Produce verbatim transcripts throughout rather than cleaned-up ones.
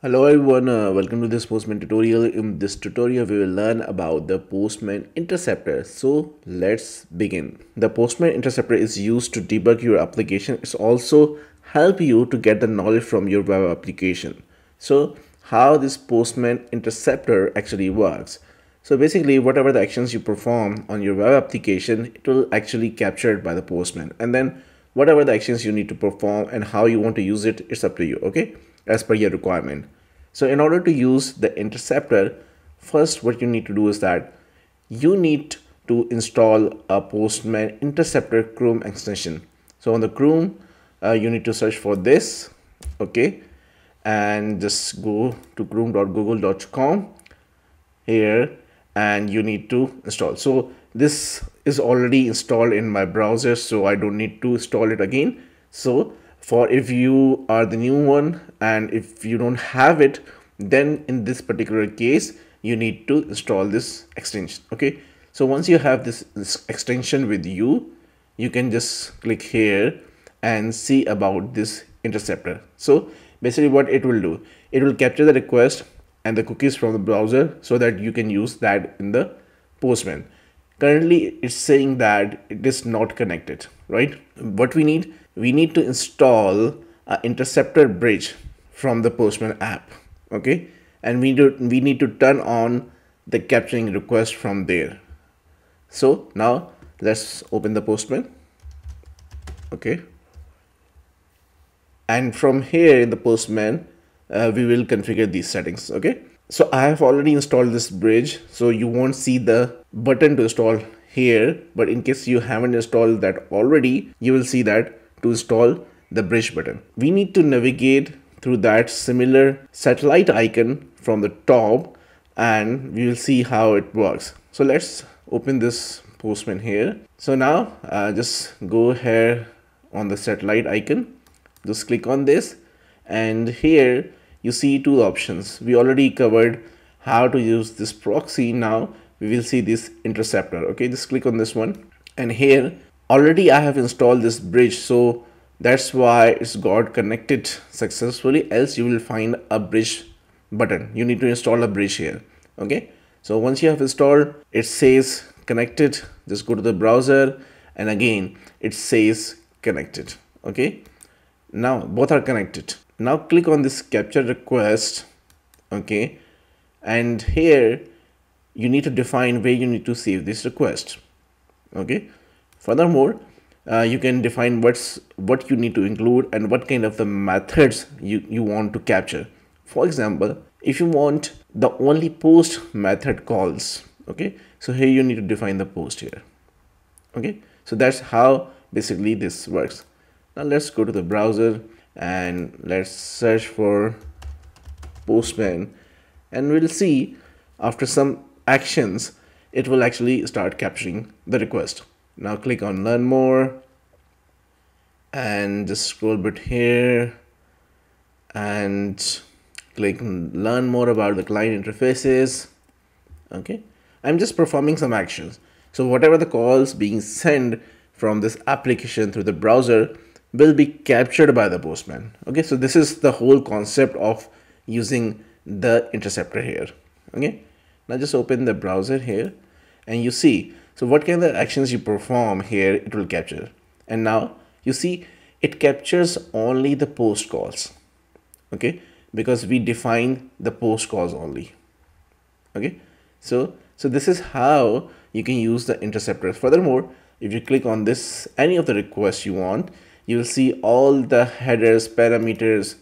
Hello everyone, uh, welcome to this Postman tutorial. In this tutorial we will learn about the Postman interceptor. So let's begin. The Postman interceptor is used to debug your application. It's also help you to get the knowledge from your web application. So how this Postman interceptor actually works. So basically whatever the actions you perform on your web application, it will actually captured by the Postman, and then whatever the actions you need to perform and how you want to use it, it's up to you, okay, as per your requirement. So in order to use the interceptor, first what you need to do is that you need to install a Postman interceptor Chrome extension. So on the Chrome, uh, you need to search for this, okay, and just go to chrome dot google dot com here, and you need to install. So this is already installed in my browser, so I don't need to install it again. So for if you are the new one and if you don't have it, then in this particular case you need to install this extension, okay. So once you have this, this extension with you, you can just click here and see about this interceptor. So basically what it will do, it will capture the request and the cookies from the browser so that you can use that in the Postman. Currently it's saying that it is not connected, right? What we need, we need to install an interceptor bridge from the Postman app, okay, and we do we need to turn on the capturing request from there. So now let's open the Postman, okay, and from here in the Postman uh, we will configure these settings, okay. So I have already installed this bridge, so you won't see the button to install here, but in case you haven't installed that already, you will see that to install the bridge button. We need to navigate through that similar satellite icon from the top and we will see how it works. So let's open this Postman here. So now uh, just go here on the satellite icon, just click on this, and here you see two options. We already covered how to use this proxy. Now we will see this interceptor, okay. Just click on this one, and here already I have installed this bridge, so that's why it's got connected successfully. Else you will find a bridge button. You need to install a bridge here, okay. So once you have installed, it says connected, just go to the browser, and again it says connected, okay. Now both are connected. Now click on this capture request, okay, and here you need to define where you need to save this request, okay. Furthermore, uh, you can define what's what you need to include and what kind of the methods you, you want to capture. For example, if you want the only post method calls, okay, so here you need to define the post here, okay. So that's how basically this works. Now let's go to the browser and let's search for Postman, and we'll see after some actions it will actually start capturing the request. Now click on learn more and just scroll a bit here and click learn more about the client interfaces, okay. I'm just performing some actions, so whatever the calls being sent from this application through the browser will be captured by the Postman, okay. So this is the whole concept of using the interceptor here, okay. Now just open the browser here and you see, so what kind of actions you perform here it will capture, and now you see it captures only the post calls, okay, because we define the post calls only, okay. So so this is how you can use the interceptor. Furthermore, if you click on this any of the requests you want, you will see all the headers, parameters,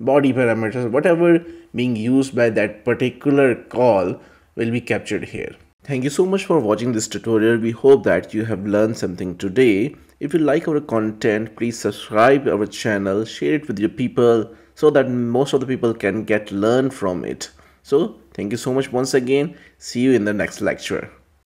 body parameters, whatever being used by that particular call will be captured here. Thank you so much for watching this tutorial. We hope that you have learned something today. If you like our content, please subscribe our channel, share it with your people so that most of the people can get learned from it. So thank you so much once again. See you in the next lecture.